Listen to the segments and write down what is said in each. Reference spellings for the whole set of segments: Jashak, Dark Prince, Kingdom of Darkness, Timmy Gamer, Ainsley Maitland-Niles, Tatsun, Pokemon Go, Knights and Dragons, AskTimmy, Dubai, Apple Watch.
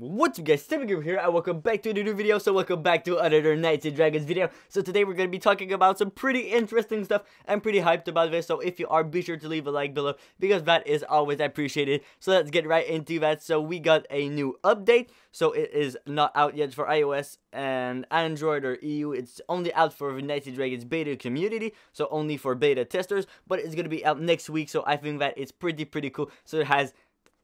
What's up guys, Timmy Gamer here, and welcome back to a new video. So welcome back to another Knights and Dragons video. So today we're going to be talking about some pretty interesting stuff. I'm pretty hyped about this, so if you are, be sure to leave a like below, because that is always appreciated. So let's get right into that. So we got a new update. So it is not out yet for iOS and Android or EU. It's only out for the Knights and Dragons beta community, so only for beta testers. But it's going to be out next week, so I think that it's pretty cool. So it has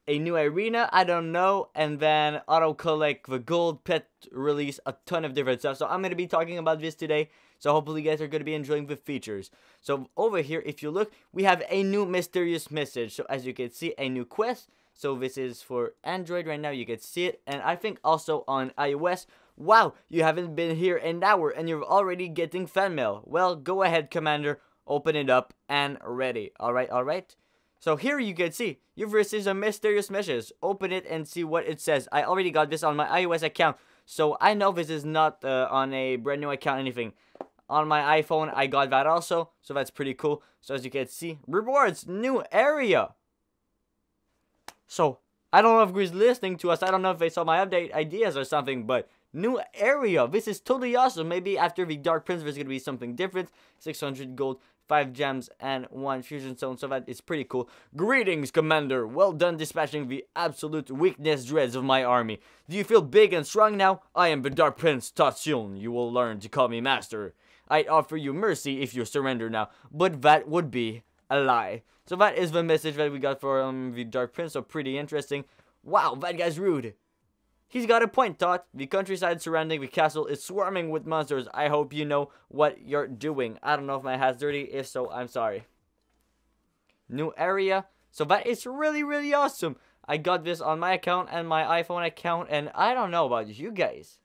a new arena, I don't know, and then auto collect the gold pet release, a ton of different stuff. So I'm going to be talking about this today, so hopefully you guys are going to be enjoying the features. So over here, if you look, we have a new mysterious message. So as you can see, a new quest. So this is for Android right now, you can see it, and I think also on iOS. Wow, you haven't been here an hour and you're already getting fan mail. Well, go ahead, Commander, open it up and ready. Alright. So here you can see, you've received a mysterious message. Open it and see what it says. I already got this on my iOS account, so I know this is not on a brand new account or anything. On my iPhone, I got that also, so that's pretty cool. So as you can see, rewards, new area. So I don't know if who's listening to us. I don't know if they saw my update ideas or something, but new area. This is totally awesome. Maybe after the Dark Prince, there's going to be something different. 600 gold. 5 gems and 1 fusion stone, so that is pretty cool. Greetings, Commander. Well done dispatching the absolute weakness dreads of my army. Do you feel big and strong now? I am the Dark Prince, Tatsun. You will learn to call me master. I'd offer you mercy if you surrender now, but that would be a lie. So that is the message that we got from the Dark Prince, so pretty interesting. Wow, that guy's rude. He's got a point, Tot. The countryside surrounding the castle is swarming with monsters. I hope you know what you're doing. I don't know if my hat's dirty. If so, I'm sorry. New area. So that is really awesome. I got this on my account and my iPhone account, and I don't know about you guys,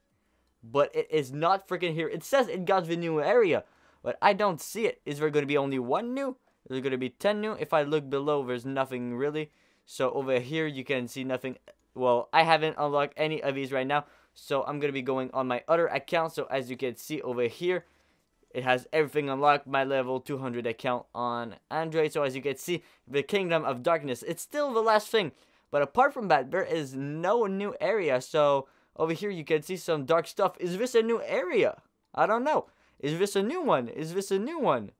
but it is not freaking here. It says it got the new area, but I don't see it. Is there going to be only one new? Is there going to be 10 new? If I look below, there's nothing really. So over here, you can see nothing. Well, I haven't unlocked any of these right now, so I'm going to be going on my other account. So as you can see over here, it has everything unlocked, my level 200 account on Android. So as you can see, the Kingdom of Darkness, it's still the last thing. But apart from that, there is no new area. So over here, you can see some dark stuff. Is this a new area? I don't know. Is this a new one? Is this a new one?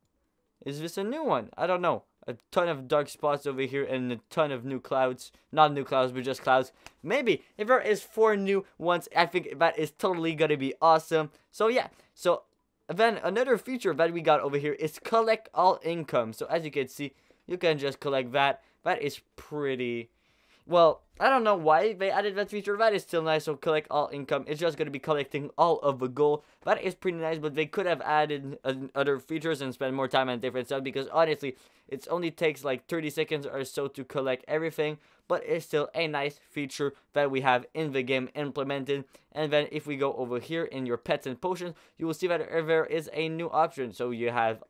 Is this a new one? I don't know. A ton of dark spots over here and a ton of new clouds. Not new clouds, but just clouds. Maybe if there is 4 new ones, I think that is totally gonna be awesome. So yeah, so then another feature that we got over here is collect all income. So as you can see, you can just collect that. That is pretty, well, I don't know why they added that feature. That is still nice. So collect all income, it's just gonna be collecting all of the gold. That is pretty nice, but they could have added other features and spend more time on different stuff, because honestly, it only takes like 30 seconds or so to collect everything. But it's still a nice feature that we have in the game implemented. And then if we go over here in your pets and potions, you will see that there is a new option. So you have,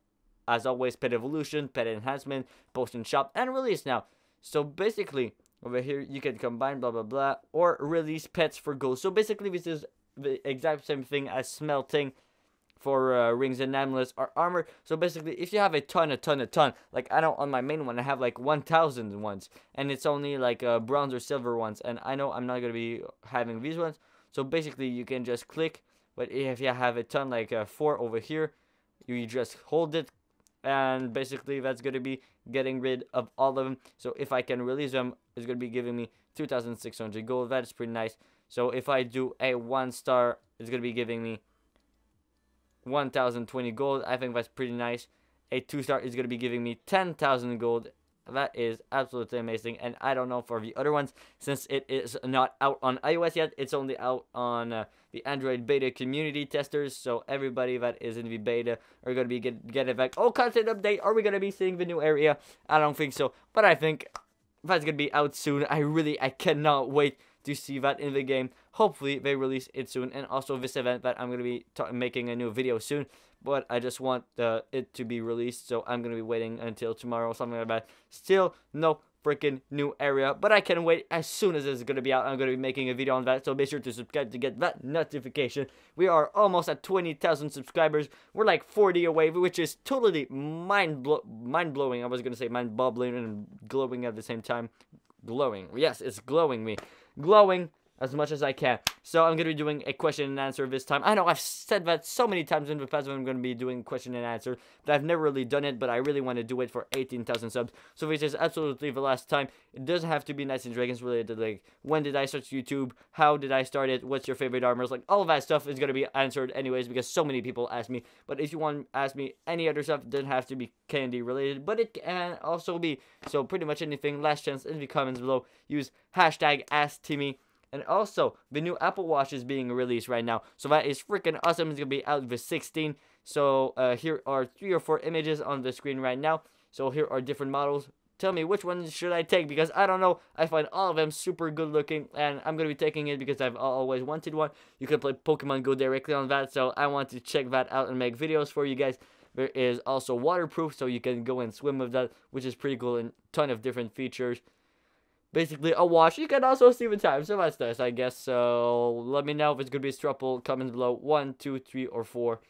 as always, pet evolution, pet enhancement, potion shop, and release now. So basically, over here, you can combine blah, blah, blah, or release pets for gold. So basically, this is the exact same thing as smelting for rings and amulets or armor. So basically, if you have a ton, like I know on my main one, I have like 1,000 ones, and it's only like bronze or silver ones, and I know I'm not going to be having these ones. So basically, you can just click, but if you have a ton, like 4 over here, you just hold it, and basically that's going to be getting rid of all of them. So if I can release them, it's going to be giving me 2,600 gold. That's pretty nice. So if I do a 1-star, it's going to be giving me 1,020 gold. I think that's pretty nice. A 2-star is going to be giving me 10,000 gold. That is absolutely amazing. And I don't know for the other ones, since it is not out on iOS yet. It's only out on the Android beta community testers. So everybody that is in the beta are going to be getting back. Oh, content update. Are we going to be seeing the new area? I don't think so. But I think that's going to be out soon. I cannot wait to see that in the game. Hopefully they release it soon. And also this event that I'm going to be making a new video soon. But I just want it to be released. So I'm going to be waiting until tomorrow. Something like that. Still no freaking new area. But I can wait. As soon as it's going to be out, I'm going to be making a video on that. So be sure to subscribe to get that notification. We are almost at 20,000 subscribers. We're like 40 away. Which is totally mind-blowing. I was going to say mind-boggling and glowing at the same time. Glowing. Yes, it's glowing me. Glowing as much as I can. So I'm going to be doing a question and answer this time. I know I've said that so many times in the past when I'm going to be doing question and answer that I've never really done it, but I really want to do it for 18,000 subs. So this is absolutely the last time. It doesn't have to be Knights and Dragons related, like when did I start YouTube, how did I start it, what's your favorite armors, like all of that stuff is going to be answered anyways because so many people ask me. But if you want to ask me any other stuff, it doesn't have to be candy related, but it can also be. So pretty much anything, last chance in the comments below. Use hashtag AskTimmy. And also, the new Apple Watch is being released right now. So that is freaking awesome. It's going to be out the 16th. So here are 3 or 4 images on the screen right now. So here are different models. Tell me which one should I take, because I don't know. I find all of them super good looking, and I'm going to be taking it because I've always wanted one. You can play Pokemon Go directly on that, so I want to check that out and make videos for you guys. There is also waterproof, so you can go and swim with that, which is pretty cool, and a ton of different features. Basically a watch. You can also see the time, so that's nice, I guess. So let me know if it's going to be a struggle. Comments below, 1, 2, 3, or 4.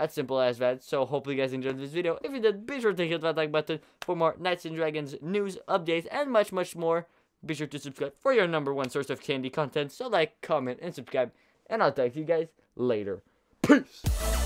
As simple as that. So hopefully you guys enjoyed this video. If you did, be sure to hit that like button for more Knights and Dragons news, updates, and much, much more. Be sure to subscribe for your #1 source of candy content. So like, comment, and subscribe. And I'll talk to you guys later. Peace!